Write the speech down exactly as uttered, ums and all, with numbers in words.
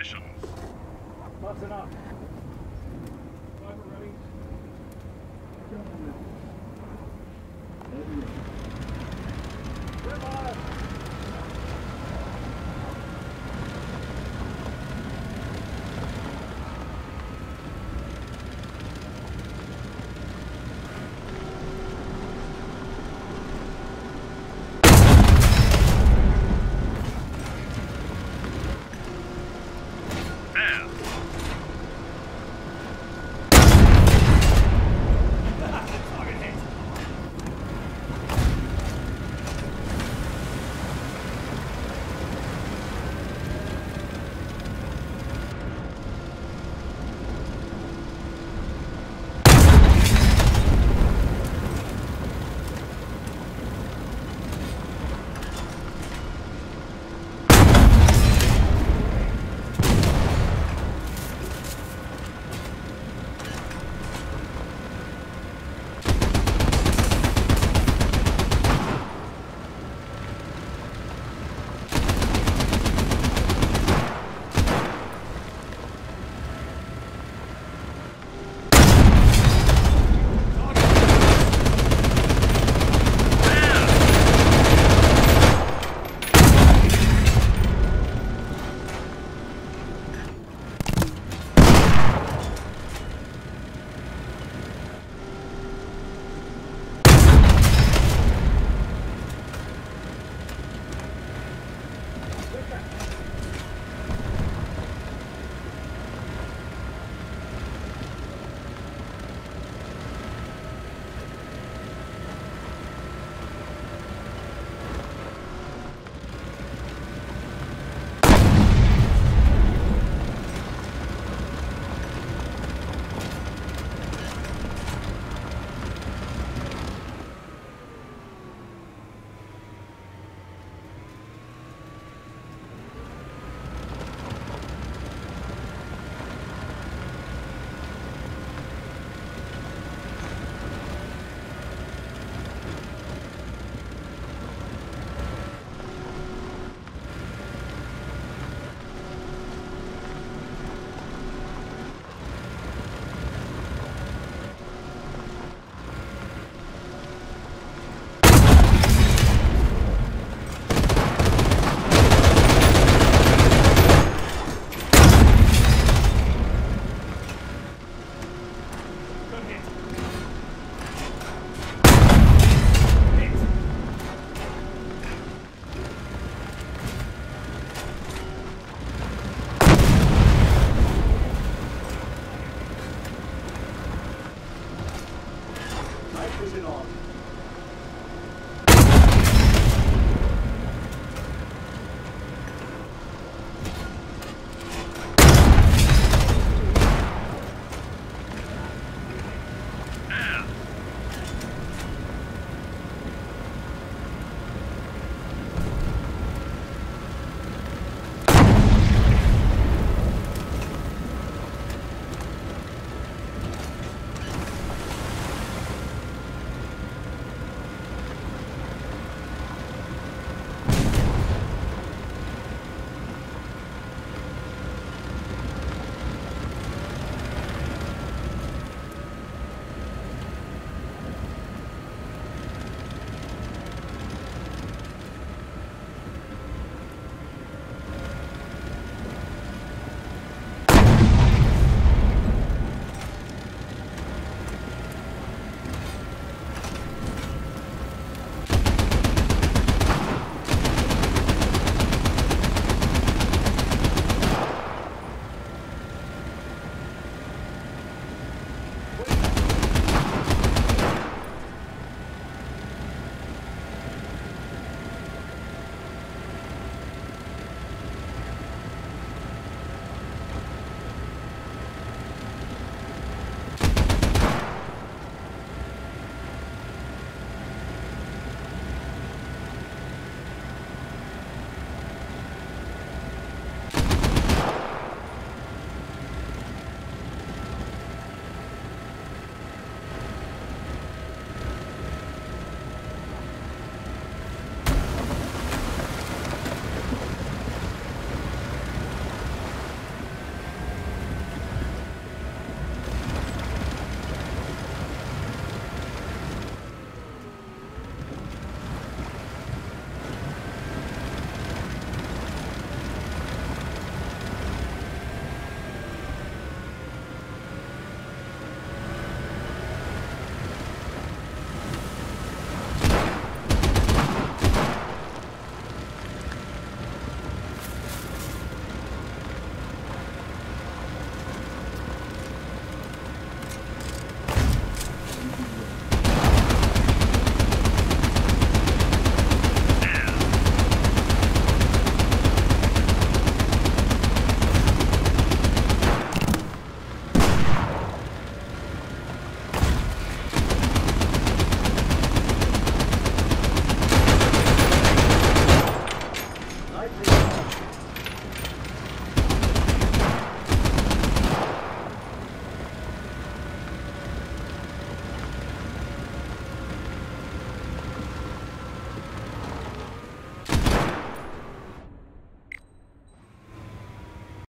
positions. That's enough. Five ready.